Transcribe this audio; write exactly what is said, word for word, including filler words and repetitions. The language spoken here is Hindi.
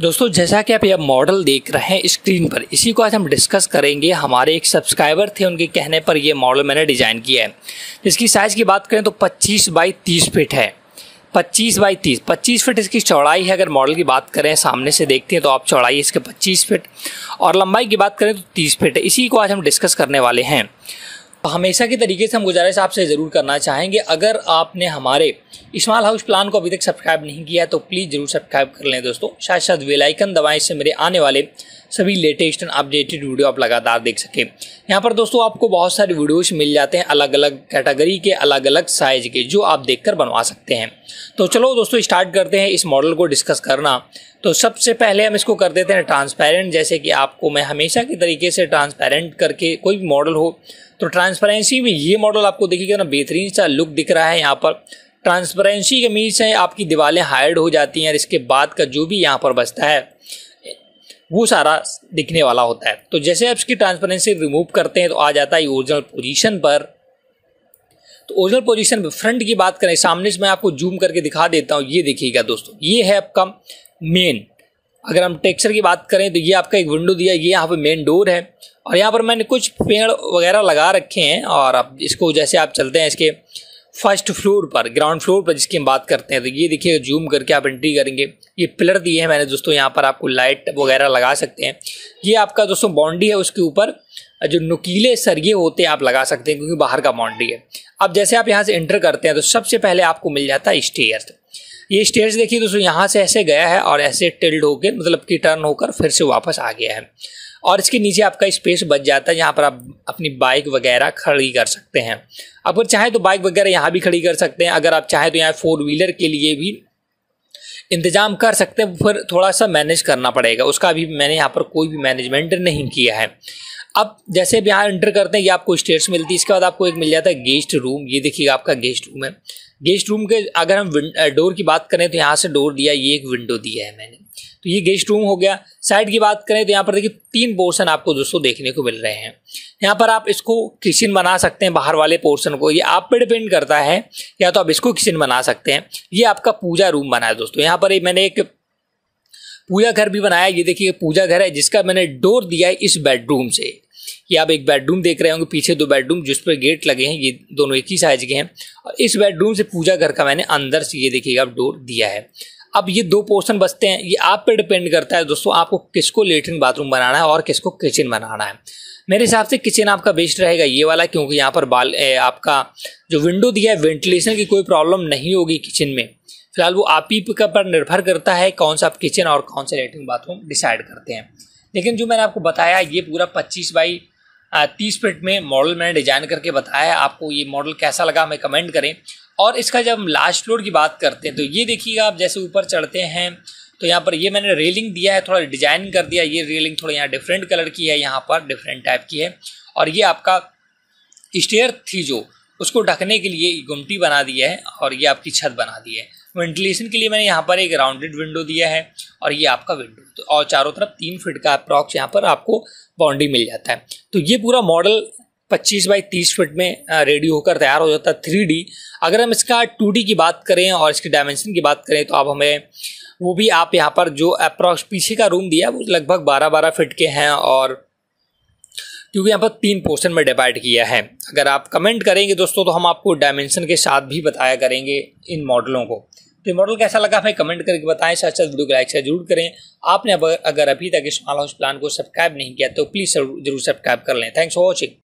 दोस्तों जैसा कि आप यह मॉडल देख रहे हैं स्क्रीन पर, इसी को आज हम डिस्कस करेंगे। हमारे एक सब्सक्राइबर थे, उनके कहने पर यह मॉडल मैंने डिज़ाइन किया है। इसकी साइज़ की बात करें तो पच्चीस बाई तीस फीट है। पच्चीस बाई तीस पच्चीस फीट इसकी चौड़ाई है। अगर मॉडल की बात करें, सामने से देखते हैं तो आप चौड़ाई इसके पच्चीस फीट और लंबाई की बात करें तो तीस फीट है। इसी को आज हम डिस्कस करने वाले हैं। हमेशा के तरीके से हम गुजारिश आपसे ज़रूर करना चाहेंगे, अगर आपने हमारे स्मॉल हाउस प्लान को अभी तक सब्सक्राइब नहीं किया है तो प्लीज़ ज़रूर सब्सक्राइब कर लें दोस्तों। साथ साथ बेल आइकन दबाएं, इससे मेरे आने वाले सभी लेटेस्ट एंड अपडेटेड वीडियो आप लगातार देख सकें। यहाँ पर दोस्तों आपको बहुत सारे वीडियोस मिल जाते हैं, अलग अलग कैटेगरी के, अलग अलग साइज़ के, जो आप देखकर बनवा सकते हैं। तो चलो दोस्तों स्टार्ट करते हैं इस मॉडल को डिस्कस करना। तो सबसे पहले हम इसको कर देते हैं ट्रांसपेरेंट। जैसे कि आपको मैं हमेशा के तरीके से ट्रांसपेरेंट करके, कोई भी मॉडल हो तो ट्रांसपेरेंसी में ये मॉडल आपको देखिए कितना बेहतरीन सा लुक दिख रहा है। यहाँ पर ट्रांसपेरेंसी के मीन से आपकी दीवारें हाइड हो जाती हैं और इसके बाद का जो भी यहाँ पर बचता है वो सारा दिखने वाला होता है। तो जैसे आप इसकी ट्रांसपेरेंसी रिमूव करते हैं तो आ जाता है ओरिजिनल पोजीशन पर। तो ओरिजिनल पोजीशन पर फ्रंट की बात करें, सामने से मैं आपको जूम करके दिखा देता हूँ। ये देखिएगा दोस्तों, ये है आपका मेन। अगर हम टेक्सचर की बात करें तो ये आपका एक विंडो दिया, ये यहाँ पर मेन डोर है और यहाँ पर मैंने कुछ पेड़ वगैरह लगा रखे हैं। और अब इसको जैसे आप चलते हैं इसके फर्स्ट फ्लोर पर, ग्राउंड फ्लोर पर जिसकी हम बात करते हैं, तो ये देखिए जूम करके आप एंट्री करेंगे। ये पिलर दिए हैं मैंने दोस्तों, यहाँ पर आपको लाइट वगैरह लगा सकते हैं। ये आपका दोस्तों बाउंड्री है, उसके ऊपर जो नुकीले सरिये होते हैं आप लगा सकते हैं, क्योंकि बाहर का बाउंड्री है। अब जैसे आप यहाँ से एंटर करते हैं तो सबसे पहले आपको मिल जाता है स्टेयर्स। ये स्टेयर्स देखिए दोस्तों, यहाँ से ऐसे गया है और ऐसे टिल्ड होकर, मतलब कि टर्न होकर फिर से वापस आ गया है। और इसके नीचे आपका स्पेस बच जाता है, यहाँ पर आप अपनी बाइक वगैरह खड़ी कर सकते हैं। अगर चाहे तो बाइक वगैरह यहाँ भी खड़ी कर सकते हैं। अगर आप चाहे तो यहाँ फोर व्हीलर के लिए भी इंतजाम कर सकते हैं, फिर थोड़ा सा मैनेज करना पड़ेगा, उसका भी मैंने यहाँ पर कोई भी मैनेजमेंट नहीं किया है। अब जैसे भी यहाँ एंटर करते हैं ये आपको स्टेयर्स मिलती है। इसके बाद आपको एक मिल जाता है गेस्ट रूम। ये देखिएगा आपका गेस्ट रूम है। गेस्ट रूम के अगर हम डोर की बात करें तो यहाँ से डोर दिया, ये एक विंडो दिया है मैंने, तो ये गेस्ट रूम हो गया। साइड की बात करें तो यहाँ पर देखिए तीन पोर्शन आपको दोस्तों देखने को मिल रहे हैं। यहाँ पर आप इसको किचन बना सकते हैं, बाहर वाले पोर्शन को, ये आप पे डिपेंड करता है, या तो आप इसको किचन बना सकते हैं। ये आपका पूजा रूम बना है दोस्तों। यहाँ पर मैंने एक पूजा घर भी बनाया। ये देखिए पूजा घर है जिसका मैंने डोर दिया है इस बेडरूम से। ये आप एक बेडरूम देख रहे होंगे, पीछे दो बेडरूम जिस पर गेट लगे हैं, ये दोनों एक ही साइज के हैं। और इस बेडरूम से पूजा घर का मैंने अंदर से ये देखिएगा आप डोर दिया है। अब ये दो पोर्शन बचते हैं, ये आप पे डिपेंड करता है दोस्तों, आपको किसको लेटरिन बाथरूम बनाना है और किसको किचन बनाना है। मेरे हिसाब से किचन आपका बेस्ट रहेगा ये वाला, क्योंकि यहाँ पर बाल ए, आपका जो विंडो दिया है वेंटिलेशन की कोई प्रॉब्लम नहीं होगी किचन में। फिलहाल वो आप ही पर निर्भर करता है कौन सा आप किचन और कौन सा लेटरिन बाथरूम डिसाइड करते हैं। लेकिन जो मैंने आपको बताया, ये पूरा पच्चीस बाई तीस फीट में मॉडल मैंने डिज़ाइन करके बताया है। आपको ये मॉडल कैसा लगा हमें कमेंट करें। और इसका जब हम लास्ट फ्लोर की बात करते हैं तो ये देखिएगा आप जैसे ऊपर चढ़ते हैं तो यहाँ पर ये मैंने रेलिंग दिया है, थोड़ा डिजाइन कर दिया। ये रेलिंग थोड़ा यहाँ डिफरेंट कलर की है, यहाँ पर डिफरेंट टाइप की है। और ये आपका स्टेयर थी जो, उसको ढकने के लिए गुमटी बना दी है। और ये आपकी छत बना दी है। वेंटिलेशन के लिए मैंने यहाँ पर एक राउंडेड विंडो दिया है और ये आपका विंडो। तो और चारों तरफ तीन फीट का अप्रॉक्स यहाँ पर आपको बाउंड्री मिल जाता है। तो ये पूरा मॉडल पच्चीस बाई तीस फीट में रेडी होकर तैयार हो जाता है थ्री डी। अगर हम इसका टू डी की बात करें और इसके डायमेंशन की बात करें तो आप हमें वो भी आप यहाँ पर जो अप्रॉक्स पीछे का रूम दिया वो लगभग बारह बारह फिट के हैं, और क्योंकि यहाँ पर तीन पोर्शन में डिवाइड किया है। अगर आप कमेंट करेंगे दोस्तों तो हम आपको डायमेंशन के साथ भी बताया करेंगे इन मॉडलों को। तो मॉडल कैसा लगा हमें कमेंट करके बताएं। साथ साथ वीडियो को लाइक शेयर जरूर करें। आपने अगर अभी तक स्मॉल हाउस प्लान को सब्सक्राइब नहीं किया तो प्लीज़ जरूर सब्सक्राइब कर लें। Thanks for watching.